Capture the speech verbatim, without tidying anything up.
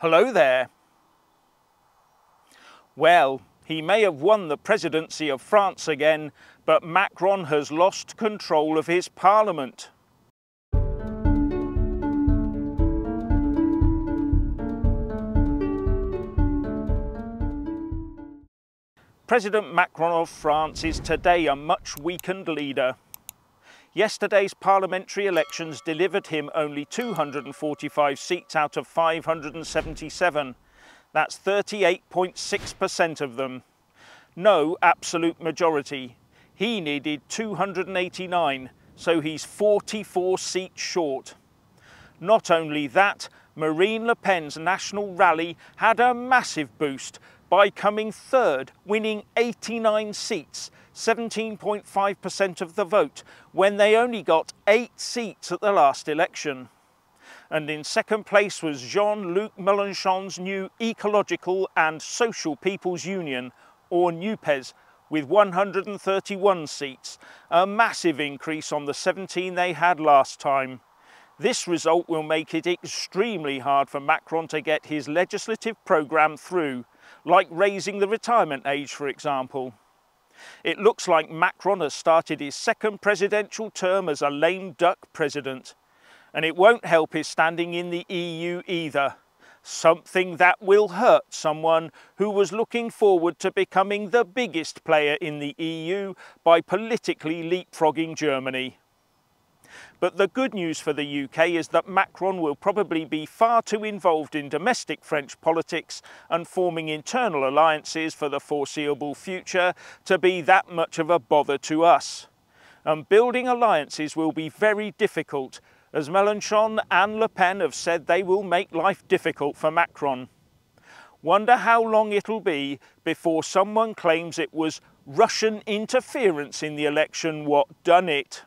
Hello there. Well, he may have won the presidency of France again, but Macron has lost control of his parliament. President Macron of France is today a much weakened leader. Yesterday's parliamentary elections delivered him only two hundred forty-five seats out of five hundred seventy-seven. That's thirty-eight point six percent of them. No absolute majority. He needed two hundred eighty-nine, so he's forty-four seats short. Not only that, Marine Le Pen's national rally had a massive boost by coming third, winning eighty-nine seats, seventeen point five percent of the vote, when they only got eight seats at the last election. And in second place was Jean-Luc Mélenchon's new Ecological and Social People's Union, or NUPES, with one hundred thirty-one seats, a massive increase on the seventeen they had last time. This result will make it extremely hard for Macron to get his legislative programme through, like raising the retirement age, for example. It looks like Macron has started his second presidential term as a lame duck president. And it won't help his standing in the E U either, something that will hurt someone who was looking forward to becoming the biggest player in the E U by politically leapfrogging Germany. But the good news for the U K is that Macron will probably be far too involved in domestic French politics and forming internal alliances for the foreseeable future to be that much of a bother to us. And building alliances will be very difficult, as Mélenchon and Le Pen have said they will make life difficult for Macron. Wonder how long it'll be before someone claims it was Russian interference in the election what done it.